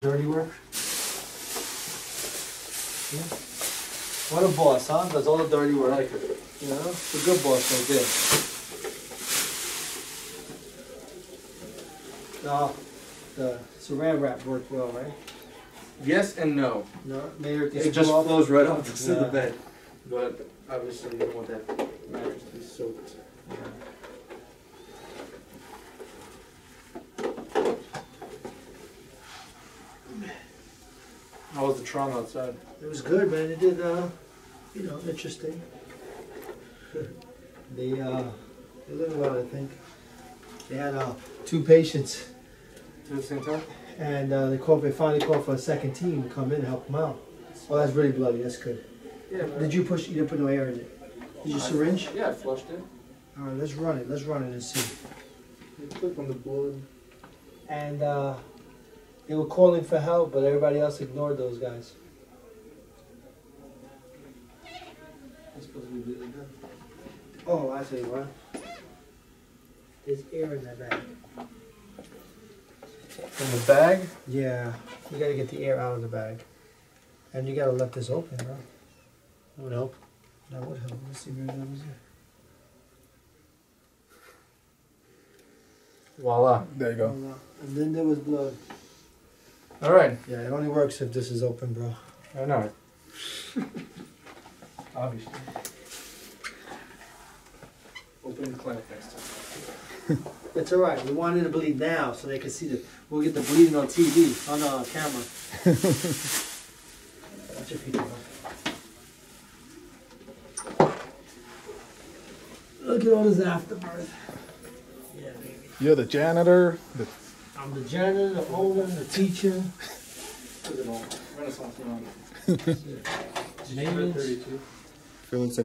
Dirty work. Yeah. What a boss, huh? Does all the dirty work. I like it. You know, it's a good boss right there. Now, the saran wrap worked well, right? Yes and no. No, Mayor, it just flows right off the of the bed. But obviously, you don't want that mattress to be soaked. Yeah. How was the Tron outside? It was good, man. It did, you know, interesting. They lived well, I think. They had 2 patients. 2 at the same time? And they finally called for a second team to come in and help them out. Oh, that's really bloody. That's good. Yeah. Man. Did you push? You didn't put no air in it. Did you syringe? Yeah, I flushed it. All right, let's run it. Let's run it and see. You click on the board. And they were calling for help, but everybody else ignored those guys. That's supposed to be really good. Oh, I tell you what. There's air in that bag. In the bag? Yeah. You gotta get the air out of the bag. And you gotta let this open, bro. That would help. That would help. Let's see where that was at. Voila. There you go. Voila. And then there was blood. All right. Yeah, it only works if this is open, bro. I know it. Obviously. Open the clinic next time. It's all right. We wanted to bleed now so they could see the. We'll get the bleeding on TV, on camera. Watch your feet, bro. Look at all this afterbirth. Yeah, baby. You're the janitor. I'm the janitor, the owner, the teacher. Look at all. Renaissance. Maintenance. Feeling sick.